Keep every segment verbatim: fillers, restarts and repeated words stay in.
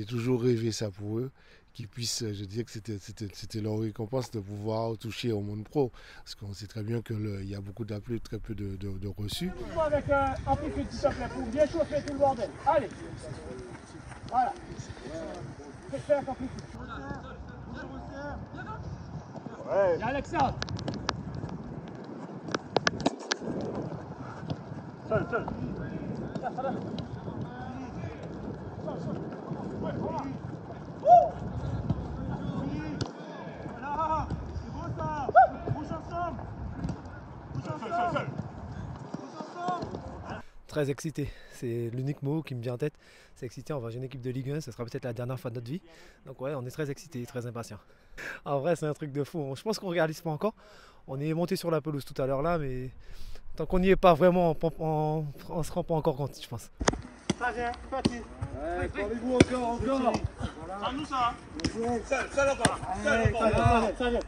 j'ai toujours rêvé ça pour eux, qu'ils puissent, je dirais que c'était leur récompense de pouvoir toucher au monde pro. Parce qu'on sait très bien qu'il y a beaucoup d'appelés, très peu de, de, de reçus. Avec un petit peu de socle pour bien chauffer tout le bordel. Allez, voilà. C'est faire quand plus. Ouais. Y'a Alexandre. Seul, seul. Là, ça va. Ouais, voilà. Voilà, c'est bon ça. Bouge ensemble. Bouge ensemble. Bouge ensemble. Très excité, c'est l'unique mot qui me vient en tête. C'est excité, on va jouer une équipe de Ligue un, ce sera peut-être la dernière fois de notre vie. Donc ouais, on est très excité, très impatient. En vrai, c'est un truc de fou. Je pense qu'on ne réalise pas encore. On est monté sur la pelouse tout à l'heure là, mais tant qu'on n'y est pas vraiment, on ne se rend pas encore compte, je pense. Ça vient, parti. Ouais, parlez-vous encore, encore. Voilà. Nous ça. Seul, seul encore. Seul encore. Ça vient.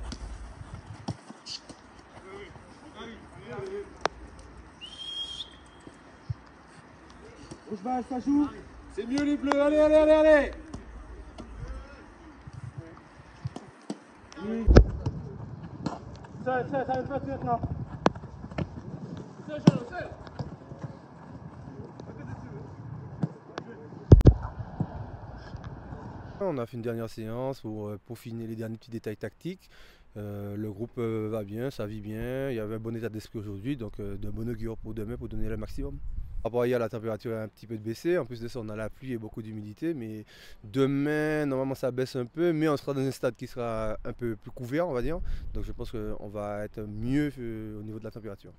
Rouge-Basse, ça joue. C'est mieux les bleus. Allez, allez, allez, allez. Oui. Seul, seul, ça vient pas tout maintenant. Seul, seul, seul. On a fait une dernière séance pour peaufiner les derniers petits détails tactiques. Euh, le groupe euh, va bien, ça vit bien. Il y avait un bon état d'esprit aujourd'hui, donc euh, de bon augure pour demain pour donner le maximum. Par rapport à hier, la température a un petit peu baissé. En plus de ça, on a la pluie et beaucoup d'humidité. Mais demain, normalement, ça baisse un peu. Mais on sera dans un stade qui sera un peu plus couvert, on va dire. Donc je pense qu'on va être mieux au niveau de la température.